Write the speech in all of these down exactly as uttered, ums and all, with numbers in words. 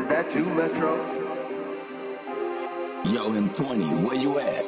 Is that you, Metro? Yo, mTwenty, where you at?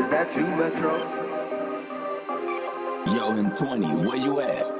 Is that you, Metro? Yo, mTwenty, where you at?